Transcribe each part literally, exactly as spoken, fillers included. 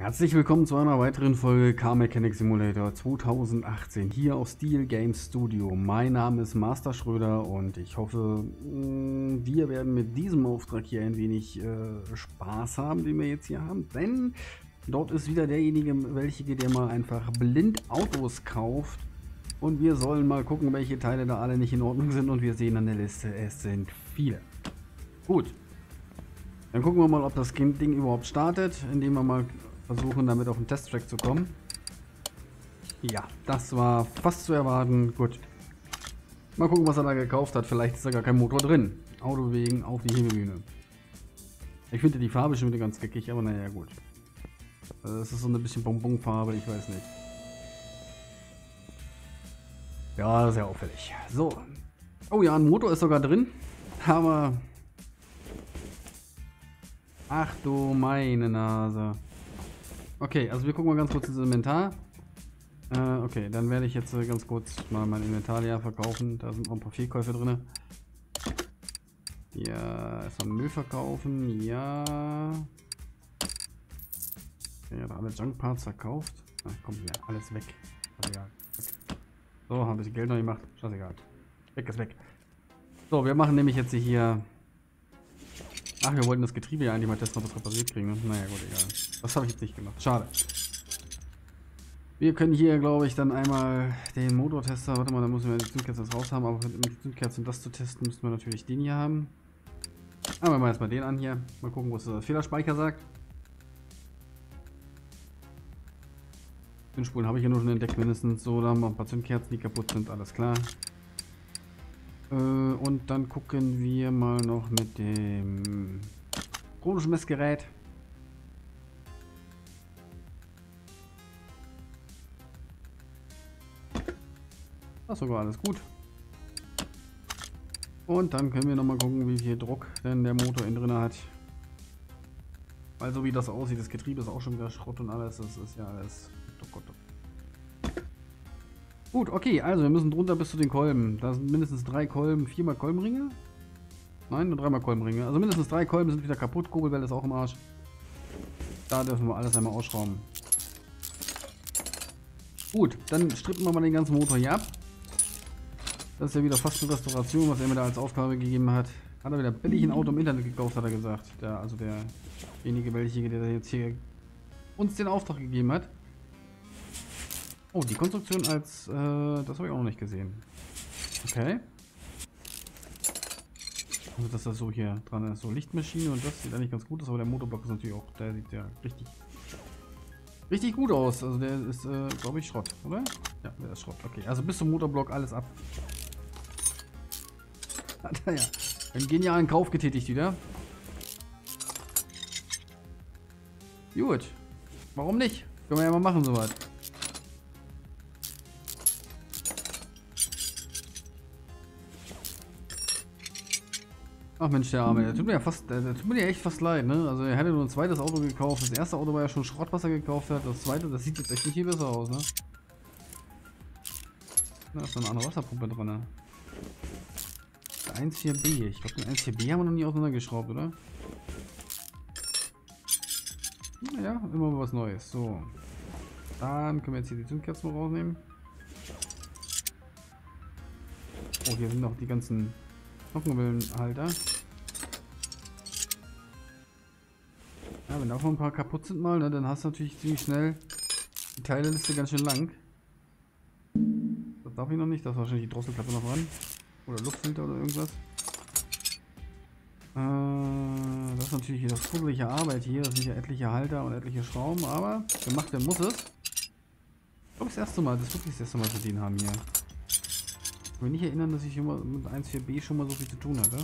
Herzlich willkommen zu einer weiteren Folge Car Mechanic Simulator zwanzig achtzehn hier auf Steel Games Studio. Mein Name ist Master Schröder und ich hoffe, wir werden mit diesem Auftrag hier ein wenig äh, Spaß haben, den wir jetzt hier haben. Denn dort ist wieder derjenige, welche, der mal einfach blind Autos kauft. Und wir sollen mal gucken, welche Teile da alle nicht in Ordnung sind. Und wir sehen an der Liste, es sind viele. Gut, dann gucken wir mal, ob das Ding überhaupt startet, indem wir mal versuchen, damit auf den Testtrack zu kommen. Ja, das war fast zu erwarten. Gut. Mal gucken, was er da gekauft hat. Vielleicht ist da gar kein Motor drin. Auto wegen auf die Hebebühne. Ich finde die Farbe schon wieder ganz geckig, aber naja, gut. Es ist so ein bisschen Bonbonfarbe, ich weiß nicht. Ja, sehr auffällig. So. Oh ja, ein Motor ist sogar drin. Aber... ach du meine Nase. Okay, also wir gucken mal ganz kurz ins Inventar. Äh, okay, dann werde ich jetzt äh, ganz kurz mal mein Inventar leer verkaufen. Da sind noch ein paar Fehlkäufe drin. Ja, erstmal Müll verkaufen. Ja. Ja, da alle Junkparts verkauft. Ach komm, ja, alles weg. Scheißegal. So, habe ich Geld noch gemacht. Scheißegal. Weg ist weg. So, wir machen nämlich jetzt hier... ach, wir wollten das Getriebe ja eigentlich mal testen, ob wir es repariert kriegen. Ne? Naja, gut, egal. Das habe ich jetzt nicht gemacht. Schade. Wir können hier, glaube ich, dann einmal den Motortester... warte mal, da müssen wir die Zündkerzen raus haben. Aber mit den Zündkerzen, um das zu testen, müssen wir natürlich den hier haben. Aber wir machen erstmal den an hier. Mal gucken, was der Fehlerspeicher sagt. Zündspulen habe ich ja nur schon entdeckt, mindestens. So, da haben wir ein paar Zündkerzen, die kaputt sind. Alles klar. Und dann gucken wir mal noch mit dem chronischen Messgerät. Das ist sogar alles gut. Und dann können wir nochmal gucken, wie viel Druck denn der Motor innen drin hat. Weil so wie das aussieht, das Getriebe ist auch schon wieder Schrott und alles. Das ist ja alles... oh Gott, oh Gott. Gut, okay, also wir müssen drunter bis zu den Kolben. Da sind mindestens drei Kolben, viermal Kolbenringe. Nein, nur dreimal Kolbenringe. Also mindestens drei Kolben sind wieder kaputt. Kurbelwelle ist auch im Arsch. Da dürfen wir alles einmal ausschrauben. Gut, dann strippen wir mal den ganzen Motor hier ab. Das ist ja wieder fast eine Restauration, was er mir da als Aufgabe gegeben hat. Hat er wieder billig ein Auto im Internet gekauft, hat er gesagt. Der, also derjenige, welche, der jetzt hier uns den Auftrag gegeben hat. Oh, die Konstruktion als, äh, das habe ich auch noch nicht gesehen. Okay. Also, dass das so hier dran ist, so Lichtmaschine und das sieht eigentlich ganz gut aus, aber der Motorblock ist natürlich auch, der sieht ja richtig, richtig gut aus. Also der ist, äh, glaube ich, Schrott, oder? Ja, der ist Schrott, okay. Also bis zum Motorblock alles ab. Hat er ja einen genialen Kauf getätigt wieder. Gut. Warum nicht? Können wir ja mal machen soweit. Ach Mensch, der Arme, der tut mir ja fast, der, der tut mir ja echt fast leid, ne? Also er hätte nur ein zweites Auto gekauft. Das erste Auto war ja schon Schrott, was er gekauft hat. Das zweite, das sieht jetzt echt nicht viel besser aus, ne? Da ist noch eine andere Wasserpumpe drin, ne? Der eins vier B. Ich glaube, den eins vier B haben wir noch nie auseinandergeschraubt, oder? Naja, immer was Neues. So. Dann können wir jetzt hier die Zündkerzen rausnehmen. Oh, hier sind noch die ganzen... Nockenwellenhalter. Ja, wenn da auch noch ein paar kaputt sind mal, ne, dann hast du natürlich ziemlich schnell die Teileliste ganz schön lang. Das darf ich noch nicht, das ist wahrscheinlich die Drosselklappe noch ran. Oder Luftfilter oder irgendwas. Äh, das ist natürlich wieder fuggelige Arbeit hier, das sind ja etliche Halter und etliche Schrauben, aber gemacht werden muss es. Ich glaube das erste Mal, das ist wirklich das erste Mal, dass wir den haben hier. Ich kann mich nicht erinnern, dass ich immer mit eins vier B schon mal so viel zu tun hatte.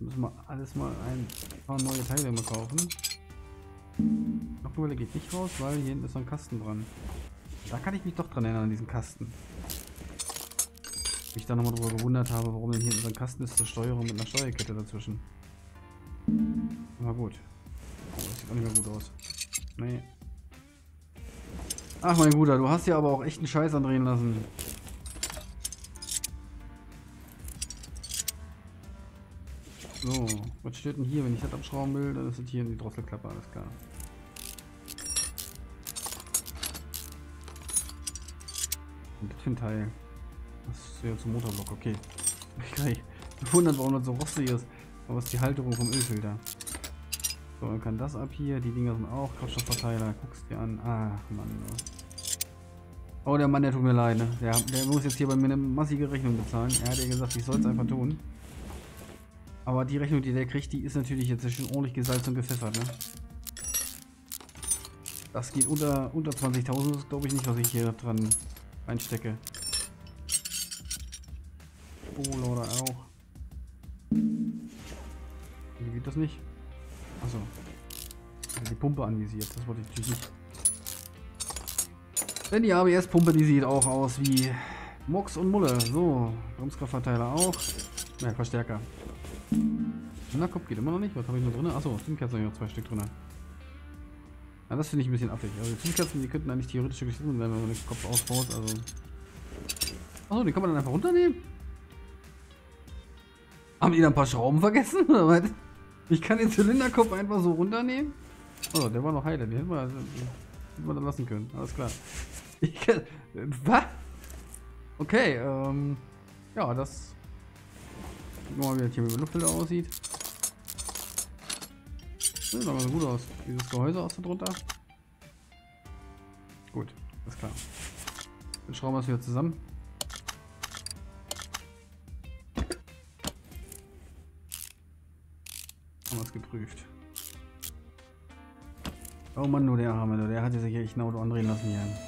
Müssen wir alles mal ein paar neue Teile mal kaufen. Nockenwelle geht nicht raus, weil hier hinten ist noch ein Kasten dran. Da kann ich mich doch dran erinnern, an diesen Kasten. Ich da nochmal drüber gewundert habe, warum denn hier hinten so ein Kasten ist zur Steuerung mit einer Steuerkette dazwischen. Aber gut. Oh, das sieht auch nicht mehr gut aus. Nee. Ach mein Guter, du hast ja aber auch echt einen Scheiß andrehen lassen. So, was steht denn hier? Wenn ich das abschrauben will, dann ist das hier in die Drosselklappe, alles klar. Das für ein Teil? Das ist ja zum Motorblock, okay. Hab ich gleich gewundert, warum das so rostig ist. Aber es ist die Halterung vom Ölfilter. So, man kann das ab hier. Die Dinger sind auch Kraftstoffverteiler. Guckst dir an. Ach, Mann. Oh, der Mann, der tut mir leid. Ne? Der, der muss jetzt hier bei mir eine massige Rechnung bezahlen. Er hat ja gesagt, ich soll es einfach tun. Aber die Rechnung, die der kriegt, die ist natürlich jetzt schon ordentlich gesalzt und gepfeffert. Ne? Das geht unter, unter zwanzigtausend, glaube ich nicht, was ich hier dran einstecke. Kohle oder auch. Wie geht das nicht? Achso. Also die Pumpe anvisiert, das wollte ich natürlich nicht. Denn die A B S-Pumpe, die sieht auch aus wie Mox und Mulle. So, Bremskraftverteiler auch. Ja, Verstärker. Na, Kopf geht immer noch nicht. Was habe ich noch drin? Achso, Zündkerzen habe ich noch zwei Stück drin. Na, das finde ich ein bisschen affig. Also die Zündkerzen, die könnten eigentlich theoretisch geschnitten werden, wenn man den Kopf ausbaut. Also. Achso, den kann man dann einfach runternehmen? Haben die da ein paar Schrauben vergessen? Ich kann den Zylinderkopf einfach so runternehmen? Oh, der war noch heile. Den hätten wir, hätten wir dann lassen können. Alles klar. Ich kann, was? Okay, ähm. Ja, das. Gucken wir mal, wie das hier mit dem Luftfilter aussieht. Das sieht aber so gut aus. Dieses Gehäuse aus und drunter. Gut, alles klar. Dann schrauben wir es wieder zusammen. Haben wir es geprüft. Oh Mann, nur der Arme, der hat sich echt ein Auto andrehen lassen hier.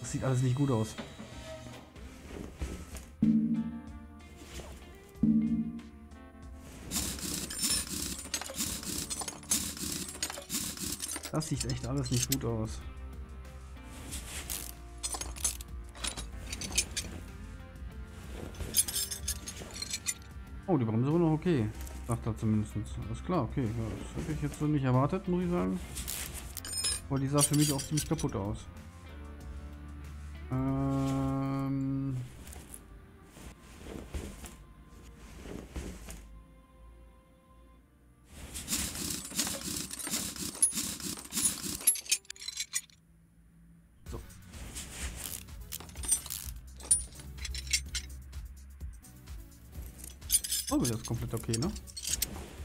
Das sieht alles nicht gut aus. Das sieht echt alles nicht gut aus. Oh, die Bremse war noch okay, sagt er zumindest. Alles klar, okay. Ja, das hätte ich jetzt so nicht erwartet, muss ich sagen. Aber die sah für mich auch ziemlich kaputt aus. Ähm Oh, das ist komplett okay, ne?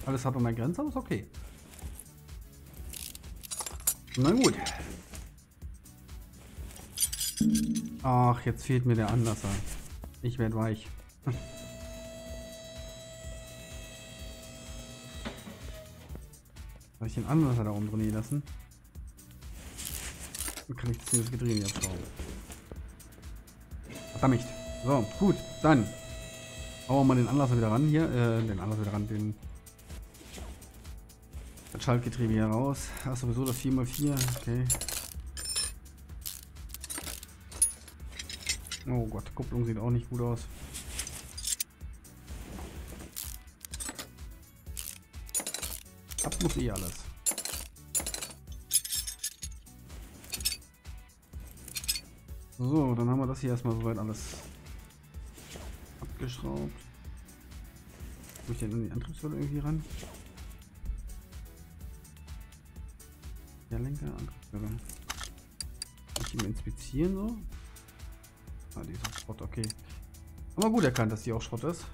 Alles hat an der Grenze, aber ist okay. Na gut. Ach, jetzt fehlt mir der Anlasser. Ich werde weich. Soll ich den Anlasser da oben drin lassen? Dann kann ich das Gedrehen jetzt drauf. Verdammt. So, gut, dann. Hauen wir mal den Anlasser wieder ran hier, äh, den Anlasser wieder ran, den das Schaltgetriebe hier raus. Ach sowieso das vier mal vier, okay. Oh Gott, Kupplung sieht auch nicht gut aus. Ab muss eh alles. So, dann haben wir das hier erstmal soweit alles geschraubt. Muss ich denn an die Antriebswelle irgendwie ran? Der Lenker, Antriebswelle. Muss ich ihn inspizieren so? Ah, die ist auch Schrott, okay. Aber gut erkannt, dass die auch Schrott ist.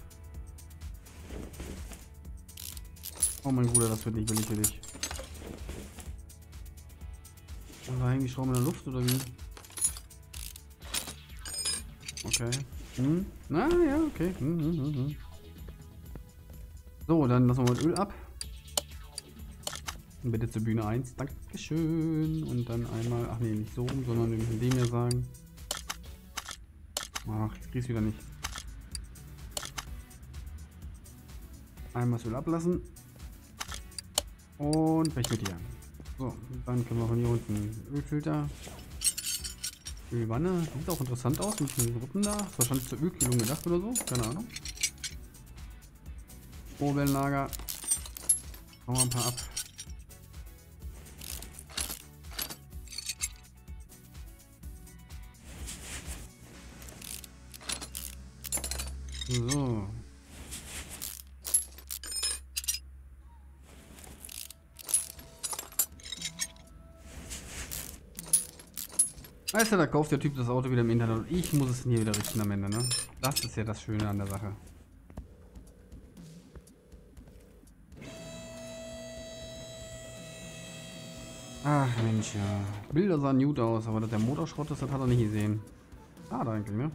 Oh mein Bruder, das wird nicht billig für dich. Und da hängen die Schrauben in der Luft oder wie? Okay. Hm. Na ja, okay. Hm, hm, hm, hm. So, dann lassen wir mal das Öl ab. Und bitte zur Bühne eins. Dankeschön. Und dann einmal, ach nee, nicht so rum, sondern wir müssen dem hier sagen. Ach, jetzt krieg's wieder nicht. Einmal das Öl ablassen. Und weg mit dir. So, dann können wir von hier unten Ölfilter. Ölwanne, sieht auch interessant aus mit den Rippen da. Wahrscheinlich zur Ölkühlung gedacht oder so, keine Ahnung. Oberlager. Machen wir ein paar ab. So. Weißt du, da kauft der Typ das Auto wieder im Internet und ich muss es hier wieder richten am Ende, ne? Das ist ja das Schöne an der Sache. Ach Mensch, ja. Bilder sahen gut aus, aber dass der Motorschrott ist, das hat er nicht gesehen. Ah, da eigentlich, ne?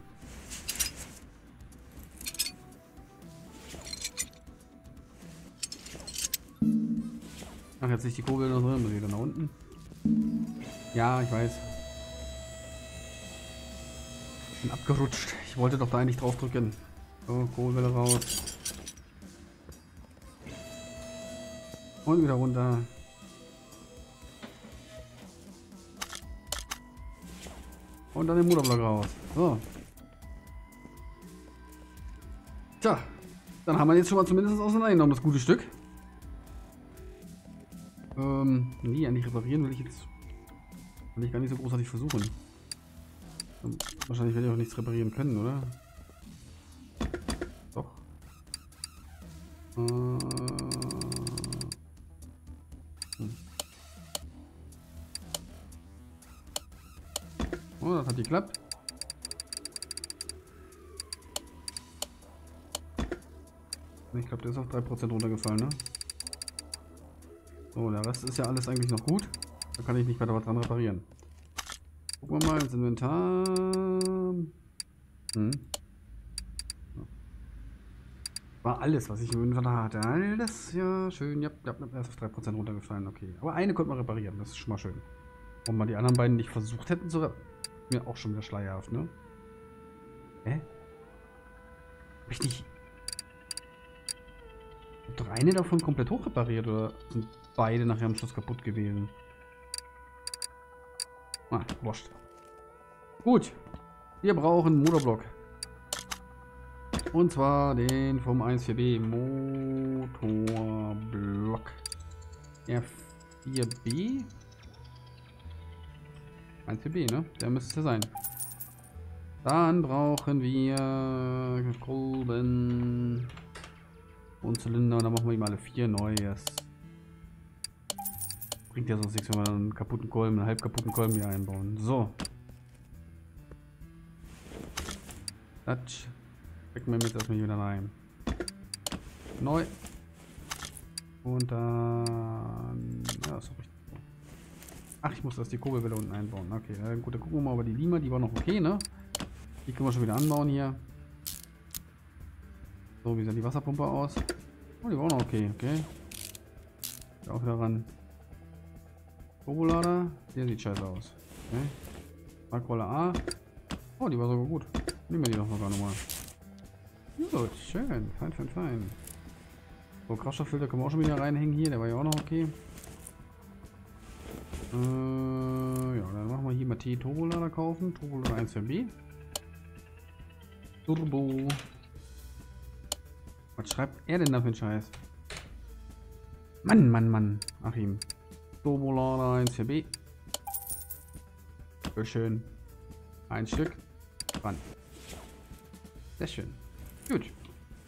Ach, jetzt nicht die Kurbel noch drin, muss ich wieder nach unten. Ja, ich weiß. Bin abgerutscht. Ich wollte doch da eigentlich drauf drücken. So, Kurbel raus. Und wieder runter. Und dann den Motorblock raus. So. Tja, dann haben wir jetzt schon mal zumindest auseinandergenommen, das gute Stück. Ähm, nee, eigentlich reparieren will ich jetzt. Will ich gar nicht so großartig versuchen. Wahrscheinlich werde ich auch nichts reparieren können, oder? Doch. Äh. Hm. Oh, das hat geklappt. Ich glaube, der ist auf drei Prozent runtergefallen, ne? So, der Rest ist ja alles eigentlich noch gut. Da kann ich nicht weiter was dran reparieren. Gucken wir mal ins Inventar. Hm. War alles, was ich im Inventar hatte. Alles, ja, schön. Ja, ja, er ist auf drei Prozent runtergefallen, okay. Aber eine konnte man reparieren, das ist schon mal schön. Ob man die anderen beiden nicht versucht hätten zu reparieren. Mir auch schon wieder schleierhaft, ne? Hä? Hab ich nicht... Hab doch eine davon komplett hoch repariert, oder sind beide nachher am Schluss kaputt gewesen? Ah, wurscht. Gut. Wir brauchen einen Motorblock. Und zwar den vom eins vier B. Motorblock. R vier B? eins vier B, ne? Der müsste sein. Dann brauchen wir Kolben und Zylinder und dann machen wir ihm alle vier Neues. Bringt ja sonst nichts, wenn wir einen kaputten Kolben, einen halb kaputten Kolben hier einbauen. So. Touch. Stecken wir mit erstmal wieder rein. Neu. Und dann... Ja, ist doch richtig. Ach, ich muss das die Kurbelwelle unten einbauen. Okay, äh, gut, dann gucken wir mal über die Lima. Die war noch okay, ne? Die können wir schon wieder anbauen hier. So, wie sah die Wasserpumpe aus? Oh, die war auch noch okay, okay. Ist auch wieder ran. Turbolader. Der sieht scheiße aus. Okay. Markrolle A. Oh, die war sogar gut. Nehmen wir die doch noch gar nochmal. Gut, schön. Fein, fein, fein. So, Kraftstofffilter können wir auch schon wieder reinhängen hier. Der war ja auch noch okay. Äh, ja, dann machen wir hier mal T-Turbolader kaufen. Turbolader eins vier B. Turbo. Was schreibt er denn da für einen Scheiß? Mann, Mann, Mann. Ach ihm. Turbolader eins vier B. Sehr schön. Ein Stück. Dran. Sehr schön. Gut.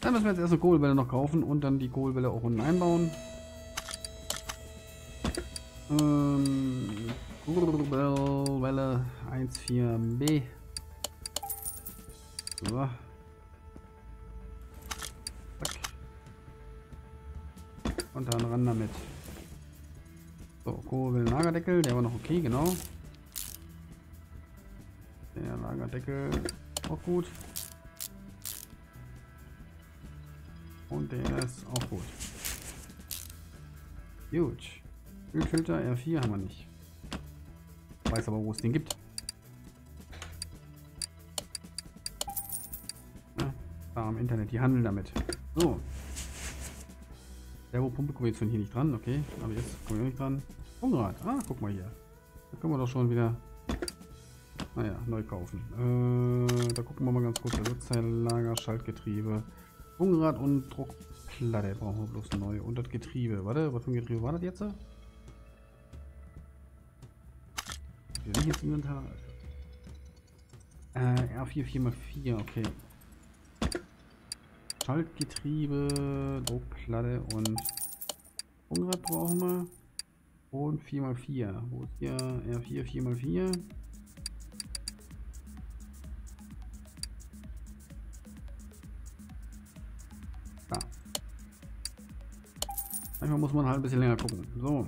Dann müssen wir jetzt erst eine Kohlwelle noch kaufen und dann die Kohlwelle auch unten einbauen. Ähm, Kurbelwelle eins vier B. So. Zack. Und dann ran damit. So, Kurbel Lagerdeckel, der war noch okay, genau. Der Lagerdeckel auch gut. Und der ist auch gut. Gut. Ölfilter R vier haben wir nicht. Weiß aber, wo es den gibt. Na, da am Internet, die handeln damit. So. Servopumpe kommen wir jetzt von hier nicht dran, okay. Aber jetzt kommen wir nicht dran. Umrad, ah, guck mal hier. Da können wir doch schon wieder, naja, neu kaufen. Äh, da gucken wir mal ganz kurz. Ersatzteillager, Schaltgetriebe. Umrad und Druckplatte brauchen wir bloß neu. Und das Getriebe. Warte, was für ein Getriebe war das jetzt? Nicht ins Inventar. Äh, R vier vier mal vier, okay. Schaltgetriebe, Druckplatte und Umrad brauchen wir. Und vier mal vier. Wo ist hier? R vier vier mal vier. muss man halt ein bisschen länger gucken. So.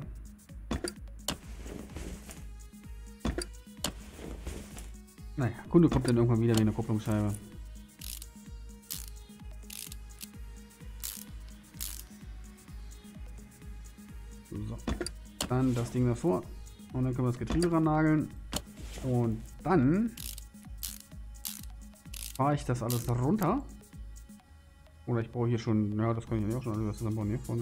Naja, Kunde kommt dann irgendwann wieder wie eine Kupplungsscheibe. So. Dann das Ding davor. Und dann können wir das Getriebe ran nageln. Und dann fahre ich das alles runter. Oder ich brauche hier schon, naja, das kann ich ja auch schon alles zusammenbauen hier von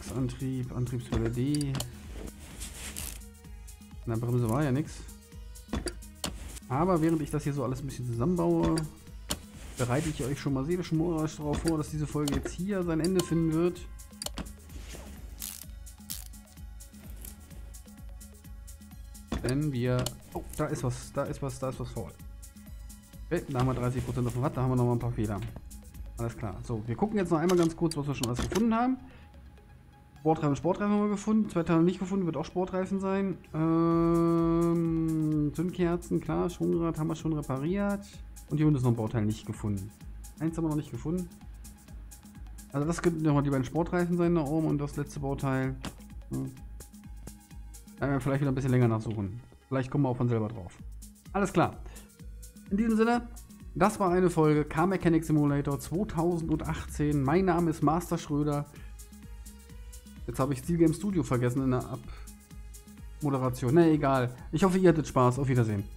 Achsantrieb, Antriebswelle D. In der Bremse war ja nichts. Aber während ich das hier so alles ein bisschen zusammenbaue, bereite ich euch schon mal seelisch moralisch darauf vor, dass diese Folge jetzt hier sein Ende finden wird. Denn wir... Oh, da ist was, da ist was, da ist was faul. Okay, da haben wir dreißig Prozent auf dem Watt, da haben wir noch mal ein paar Fehler. Alles klar. So, wir gucken jetzt noch einmal ganz kurz, was wir schon alles gefunden haben. Sportreifen, Sportreifen haben wir gefunden. Zwei Teile nicht gefunden, wird auch Sportreifen sein. Ähm, Zündkerzen, klar, Schwungrad haben wir schon repariert. Und hier unten ist noch ein Bauteil nicht gefunden. Eins haben wir noch nicht gefunden. Also das könnten nochmal die beiden Sportreifen sein da oben und das letzte Bauteil. Hm. Da werden wir vielleicht wieder ein bisschen länger nachsuchen. Vielleicht kommen wir auch von selber drauf. Alles klar. In diesem Sinne, das war eine Folge Car Mechanic Simulator zwanzig achtzehn. Mein Name ist Master Schröder. Jetzt habe ich Steel Games Studio vergessen in der Abmoderation. Na egal. Ich hoffe, ihr hattet Spaß. Auf Wiedersehen.